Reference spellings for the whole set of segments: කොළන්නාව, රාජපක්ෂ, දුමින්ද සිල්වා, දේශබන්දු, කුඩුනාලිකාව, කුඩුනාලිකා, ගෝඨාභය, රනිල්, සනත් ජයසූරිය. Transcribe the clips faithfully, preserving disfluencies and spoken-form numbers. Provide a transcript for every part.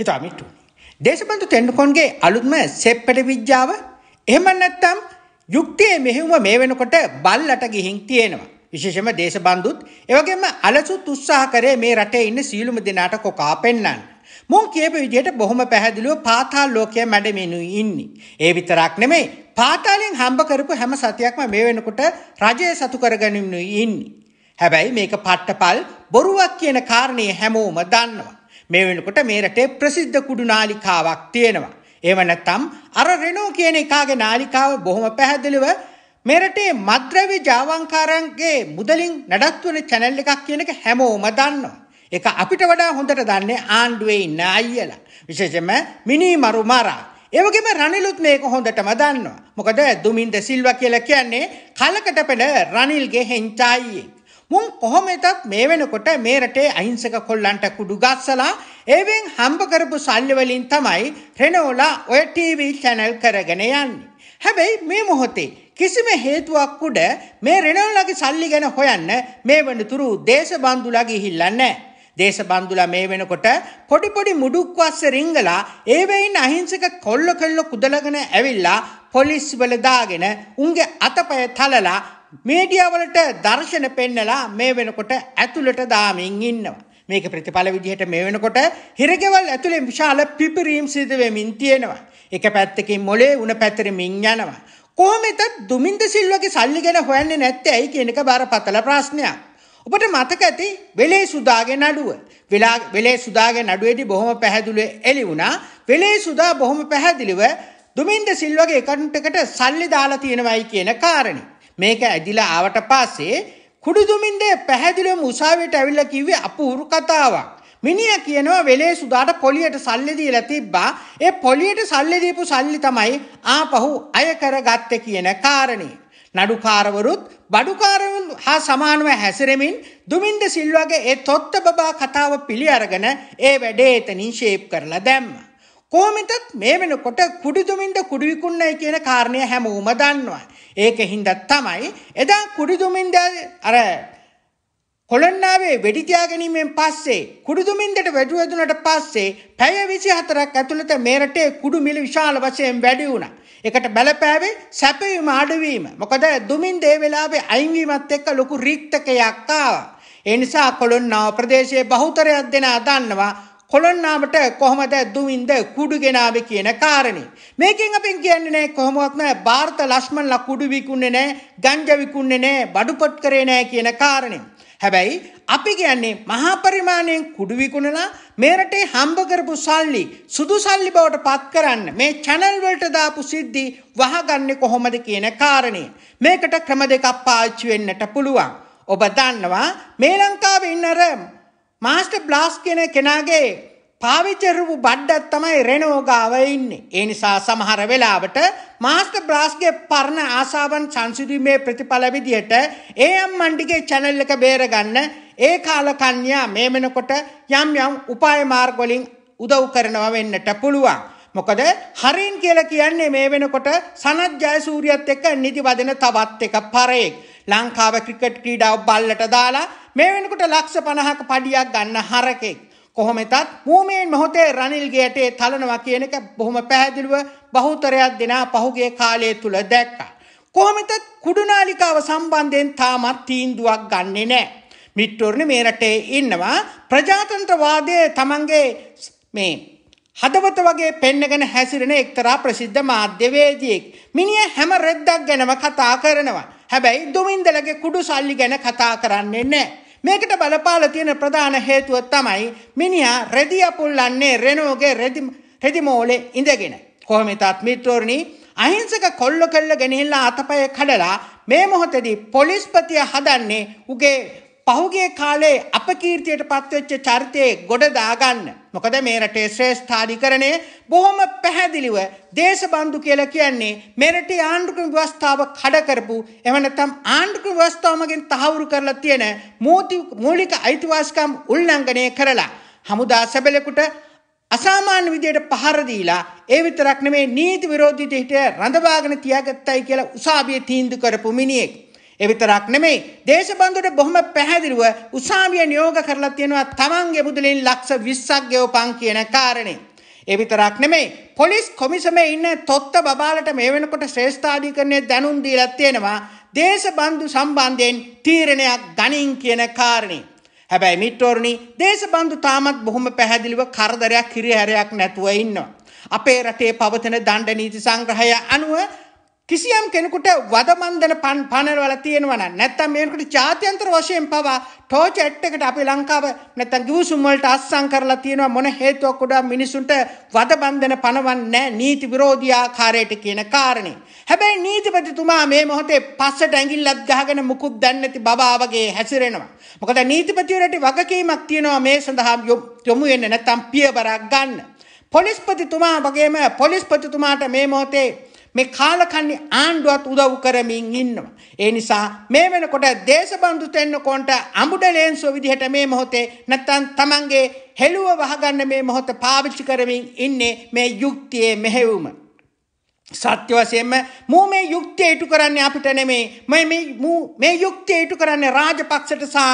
හිතාමිටුනි. දේශබන්දු තෙන්ඩුකොන්ගේ අලුත්ම සෙප්පට විද්‍යාව එහෙම නැත්නම් යුක්තියේ මෙහෙම මේ වෙනකොට බල්ලට ගිහින් තියෙනවා. විශේෂයෙන්ම දේශබන්දුත් ඒ වගේම අලසුත් උත්සාහ කරේ මේ රටේ ඉන්න සීලුම දෙනාට කොකා පෙන්නන්න. මුන් කියපු විදිහට බොහොම පැහැදිලිව පාතාල ලෝකයේ මැඩමිනුයි ඉන්නේ. ඒ විතරක් නෙමෙයි පාතාලෙන් හම්බ කරපු හැම සතියක්ම මේ වෙනකොට රජය සතු කරගනිමිනුයි ඉන්නේ. හැබැයි මේක පට්ටපල් බොරුවක් කියන කාරණේ හැමෝම දන්නවා. මේ වෙනකොට මේ රටේ ප්‍රසිද්ධ කුඩුනාලිකාවක් තියෙනවා. එහෙම නැත්නම් අර රෙනෝ කියන එකාගේ නාලිකාව බොහොම පැහැදිලිව මේ රටේ මද්ද්‍රව්‍ය ජාවාංකාරයන්ගේ මුදලින් නඩත්තු වෙන channel එකක් කියන එක හැමෝම දන්නවා. ඒක අපිට වඩා හොඳට දන්නේ ආණ්ඩුවේ ඉන්න අයියලා. විශේෂයෙන්ම මිනි මරු මරා. ඒ වගේම රනිලුත් මේක හොඳටම දන්නවා. මොකද දුමින්ද සිල්වා කියලා කියන්නේ කලකට පෙර රනිල්ගේ හෙන්චා අයියේ. මුන් කොහොමදත් මේ වෙනකොට මේ රටේ අහිංසක කොල්ලන්ට කුඩු ගස්සලා ඒවෙන් හම්බ කරපු සල්ලි වලින් තමයි රෙනෝලා ඔය ටීවී channel කරගෙන යන්නේ. හැබැයි මේ මොහොතේ කිසිම හේතුවක් උඩ මේ රෙනෝලාගේ සල්ලි ගැන හොයන්න මේ වෙනතුරු දේශබන්දුලා ගිහිල්ලා නැහැ. දේශබන්දුලා මේ වෙනකොට පොඩි පොඩි මුඩුක් වස්ස රිංගලා ඒවෙන් අහිංසක කොල්ල කොල්ල කුදලගෙන ඇවිල්ලා පොලිස් වල දාගෙන උන්ගේ අතපය තලලා मीडिया वलट दर्शन पेन्नला मे वेनकोट अतुलट दामिन इन्नवा මේක ප්‍රතිඵල විදිහට මේ වෙනකොට හිරගෙවල් ඇතුලේ විශාල පිපිරීම් සිදු වෙමින් තියෙනවා. එක පැත්තකින් මොලේ උණ පැතිරෙමින් යනවා. කොහොමද දුමින්ද සිල්වාගේ සල්ලි ගැන හොයන්නේ නැත්තේ ඇයි කියන එක බරපතල ප්‍රශ්නයක්. ඔබට මතක ඇති වෙලේ සුදාගේ නඩුව. වෙලේ සුදාගේ නඩුවේදී බොහොම පැහැදිලිව එළි වුණා. වෙලේ සුදා බොහොම පැහැදිලිව දුමින්ද සිල්වාගේ account එකට සල්ලි දාලා තියෙනවයි කියන කාරණේ. මේක ඇදිලා ආවට පස්සේ කුඩු දුමින්දේ පැහැදිලිවම උසාවියට ඇවිල්ලා කිව්වේ අපූර්ව කතාවක්. මිනිහා කියනවා වෙලේ සුදාට පොලියට සල්ලි දීලා තිබ්බා. ඒ පොලියට සල්ලි දීපු සල්ලි තමයි ආපහු අය කරගත්තේ කියන කාරණේ. නඩුකාරවරුත් බඩුකාරවරුන් හා සමානව හැසිරෙමින් දුමින්ද සිල්වාගේ ඒ තොත්ත බබා කතාව පිළි අරගෙන ඒ වැඩේ එතනින් ෂේප් කරලා දැම්මා. කොහොමද මේ වෙනකොට කුඩු දුමින්ද කුඩු විකුණනයි කියන කාරණය හැමෝම දන්නවා. ඒක හින්දා තමයි එදා කුඩු දුමින්ද අර කොළන්නාවේ වෙඩි තියාගැනීමෙන් පස්සේ කුඩු දුමින්දට වැටු වැදුනට පස්සේ පැය විසිහතරක් ඇතුළත මේ රටේ කුඩු මිල විශාල වශයෙන් වැඩි වුණා. ඒකට බලපෑවේ සැපවීම අඩුවීම. මොකද දුමින්ද ඒ වෙලාවේ අයින් වීමත් එක්ක ලොකු රීක්තකයක් ආවා. ඒ නිසා කොළන්නාව ප්‍රදේශයේ බහුතරයක් දෙනා දන්නවා කොළන්නාවට කොහොමද දුමින්ද කුඩු ගෙනාවේ කියන කාරණේ. මේකෙන් අපෙන් කියන්නේ නැහැ කොහොමවත් නැහැ ಭಾರತ ලක්ෂ්මන්ලා කුඩු විකුන්නේ නැහැ, ගංජා විකුන්නේ නැහැ, බඩුපත් කරේ නැහැ කියන කාරණේ. හැබැයි අපි කියන්නේ මහා පරිමාණයෙන් කුඩු විකුණලා මේ රටේ හම්බ කරපු සල්ලි සුදු සල්ලි බවට පත් කරන්න මේ channel වලට දාපු සිද්ධි වහගන්නේ කොහොමද කියන කාරණේ. මේකට ක්‍රම දෙකක් පාවිච්චි වෙන්නට පුළුවන්. ඔබ දන්නවා මේ ලංකාවේ ඉන්න අර මාස්ටර් බ්ලාස් කියන කෙනාගේ පාවිච්චි කරපු බඩක් තමයි රෙනෝ ගාව ඉන්නේ. ඒ නිසා සමහර වෙලාවට මාස්ටර් බ්ලාස්ගේ පරණ ආසාවන් සංසිඳීමේ ප්‍රතිඵල විදියට ඒ අම්මන්ඩිගේ channel එක බේරගන්න ඒ කාල කන්‍යා මේ වෙනකොට යම් යම් උපාය මාර්ග වලින් උදව් කරනවා වෙන්නට පුළුවන්. මොකද හරින් කියලා කියන්නේ මේ වෙනකොට සනත් ජයසූරියත් එක්ක නිදි වදින තවත් එක පරේක්. ලංකාව ක්‍රිකට් ක්‍රීඩාව බල්ලට දාලා මේ වෙනකොට ලක්ෂ පනහක පඩියක් ගන්න හරකෙක්. කොහොමදත් මූමෙන් මොහොතේ රනිල්ගේ යටේ තලනවා කියන එක බොහොම පැහැදිලිව බහුතරයක් දෙනා පහුගිය කාලය තුල දැක්කා. කොහොමදත් කුඩුනාලිකාව සම්බන්ධයෙන් තාමත් තීන්දුවක් ගන්නෙ නැහැ. මිත්‍රෝර්ණ මේ රටේ ඉන්නවා ප්‍රජාතන්ත්‍රවාදයේ තමන්ගේ මේ හදවත වගේ පෙන්නගෙන හැසිරෙන එක්තරා ප්‍රසිද්ධ මාධ්‍යවේදියෙක්. මිනිහා හැම රෙද්දක් ගැනම කතා කරනවා. හැබැයි දුමින්දලගේ කුඩු සල්ලි ගැන කතා කරන්නේ නැහැ. මේකට බලපාලා තියෙන ප්‍රධාන හේතුව තමයි මිනිහා රෙදි අපුල්ලන්නේ රෙනෝගේ රෙදි රෙදි මෝලේ ඉඳගෙන. කොහොමදත් මිත්‍රෝරණි අහිංසක කොල්ල කෙල්ල ගෙනහිල්ලා අතපය කඩලා මේ මොහොතේදී පොලිස්පතිය හදන්නේ උගේ පහුගිය කාලේ අපකීර්තියට පත්වෙච්ච චරිතයේ ගොඩ දාගන්න. මොකද මේ රටේ ශ්‍රේෂ්ඨාධිකරණය බොහොම පැහැදිලිව දේශබන්දු කියලා කියන්නේ මේ රටේ ආණ්ඩුක්‍රම ව්‍යවස්ථාව කඩ කරපු එහෙම නැත්නම් ආණ්ඩුක්‍රම ව්‍යවස්ථාවමකින් තහවුරු කරලා තියෙන මූලික අයිතිවාසිකම් උල්ලංඝනය කරලා හමුදා සැබලෙකුට අසාමාන්‍ය විදියට පහර දීලා ඒ විතරක් නෙමේ නීති විරෝධීට හිට රඳවාගෙන තියාගත්තයි කියලා උසාවියේ තීන්දුව කරපු මිනිහෙක්. ඒ විතරක් නෙමෙයි දේශබන්දුට බොහොම පැහැදිලිව උසාවිය නියෝග කරලා තියෙනවා තමන්ගේ මුදලින් ලක්ෂ විස්සක් ගෙවපන් කියන කාරණේ. එවිතරක් නෙමෙයි පොලිස් කොමිසමේ ඉන්න තොත්ත බබාලට මේ වෙනකොට ශ්‍රේෂ්ඨාධිකරණයේ දැනුම් දීලා තියෙනවා දේශබන්දු සම්බන්ධයෙන් තීරණයක් ගනින් කියන කාරණේ. හැබැයි මිත්‍රෝනි දේශබන්දු තාමත් බොහොම පැහැදිලිව කරදරයක් කිරිහැරයක් නැතුව ඉන්නවා. අපේ රටේ පවතින දණ්ඩ නීති සංග්‍රහය අනුව කිසියම් කෙනෙකුට වදමන්දන පන් පනවල තියෙනවා නම් නැත්නම් මේකට ජාත්‍යන්තර වශයෙන් පවා ටෝච් ඇට් එකට අපි ලංකාව නැත්නම් ගිවිසුම් වලට අස්සම් කරලා තියෙනවා මොන හේතුවක් උඩ මිනිසුන්ට වදබන්දන පනවන්නේ නීති විරෝධී ආකාරයට කියන කාරණේ. හැබැයි නීතිපතිතුමා මේ මොහොතේ පස්සට ඇඟිල්ලක් ගහගෙන මුකුත් දන්නේ නැති බබා වගේ හැසිරෙනවා. මොකද නීතිපතිවරයාට වගකීමක් තියෙනවා මේ සඳහා යොමු වෙන්නේ නැත්නම් පියවරක් ගන්න. පොලිස්පතිතුමා වගේම පොලිස්පතිතුමාට මේ මොහොතේ මේ කාලකන්ණි ආණ්ඩුවත් උදව් කරමින් ඉන්නවා. ඒ නිසා මේ වෙනකොට දේශබන්දු තෙන්නකොන්ට අඹුඩලෙන්සෝ විදිහට මේ මොහොතේ නැත්තම් තමන්ගේ හෙළුව වහගන්න මේ මොහොත පාවිච්චි කරමින් ඉන්නේ මේ යුක්තියේ මෙහෙයුම. සත්‍ය වශයෙන්ම මූ මේ යුක්තිය ඉටු කරන්නේ අපිට නෙමෙයි. මේ මේ මූ මේ යුක්තිය ඉටු කරන්නේ රාජපක්ෂට සහ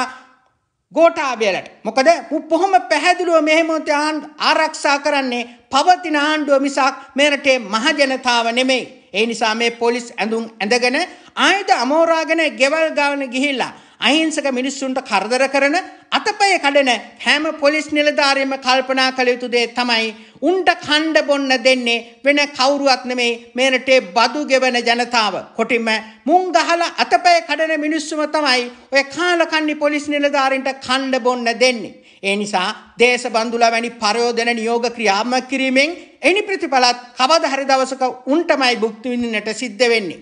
ගෝඨාභයලට. මොකද මූ කොහොම පැහැදිලිව මෙහෙම ආරක්ෂා කරන්නේ පවතින ආණ්ඩුව මිසක් මේ රටේ මහ ජනතාව නෙමෙයි. ඒ නිසා මේ පොලිස් ඇඳුම් ඇඳගෙන ආයුධ අමෝරාගෙන ගෙවල් ගාවන ගිහිල්ලා අහිංසක මිනිස්සුන්ට කරදර කරන අතපය කඩන හැම පොලිස් නිලධාරියෙම කල්පනා කළ යුතු දේ තමයි උන්ට කණ්ඩ බොන්න දෙන්නේ වෙන කවුරුවත් නෙමෙයි මේ රටේ බදු ගෙවන ජනතාව. කොටිම මුං ගහලා අතපය කඩන මිනිස්සුම තමයි ඔය කාලකන්ණි පොලිස් නිලධාරින්ට කණ්ඩ බොන්න දෙන්නේ. ඒ නිසා දේශබන්දුලා වැනි පරයෝදන නියෝග ක්‍රියාත්මක කිරීමෙන් එනි ප්‍රතිඵලත් කවදා හරි දවසක උන්ටමයි භුක්ති විඳින්නට සිද්ධ වෙන්නේ.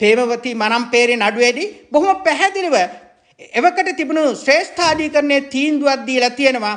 ප්‍රේමවති මනම්පේරේ නඩුවේදී බොහොම පැහැදිලිව එවකට තිබුණු ශ්‍රේෂ්ඨාධිකරණයේ තීන්දුවක් දීලා තියෙනවා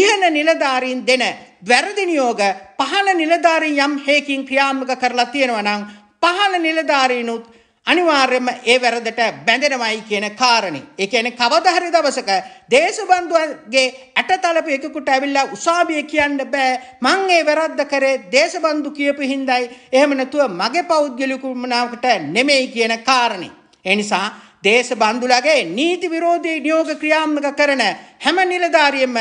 ඉහළ නිලධාරීන් දෙන වැරදි නියෝග පහළ නිලධාරීන් යම් හේකින් ක්‍රියාත්මක කරලා තියෙනවා නම් පහළ නිලධාරීනුත් අනිවාර්යයෙන්ම ඒ වැරදට බැඳෙනවයි කියන කාරණේ. ඒ කියන්නේ කවදා හරි දවසක දේශබන්දුගේ ඇටතලපු එකෙකුට ඇවිල්ලා උසාවියේ කියන්න බෑ මං ඒ වැරද්ද කරේ දේශබන්දු කියපු හිඳයි එහෙම නැතුව මගේ පෞද්ගලික කුමනාවකට නෙමෙයි කියන කාරණේ. ඒ නිසා දේශබන්දුලගේ නීති විරෝධී නියෝග ක්‍රියාත්මක කරන හැම නිලධාරියෙම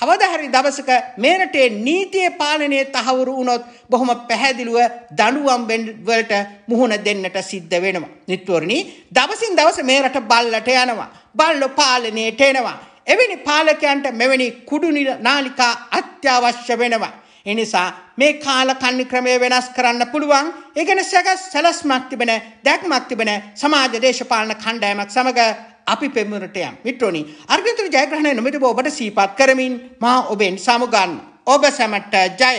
කවදා හරි දවසක මේ රටේ නීතියේ පාලනයේ තහවුරු වුණොත් බොහොම පැහැදිලිව දඬුවම් වලට මුහුණ දෙන්නට සිද්ධ වෙනවා. නිට්ටෝරණි දවසින් දවස මේ රට බල්ලට යනවා. බල්ලෝ පාලනයට එනවා. එවැනි පාලකයන්ට මෙවැනි කුඩු නාලිකා අත්‍යවශ්‍ය වෙනවා. ඒ නිසා මේ කාලකන්ණි ක්‍රමය වෙනස් කරන්න පුළුවන්. ඒ ගැන සැලැස්මක් තිබෙන දැක්මක් තිබෙන සමාජ දේශපාලන කණ්ඩායමක් සමග අපි පෙමුරට යම්. මිත්‍රෝනි අර්ගින්තුරු ජයග්‍රහණය නොමැතිව ඔබට සීපත් කරමින් මා ඔබෙන් සමුගන්න. ඔබ සැමට ජය.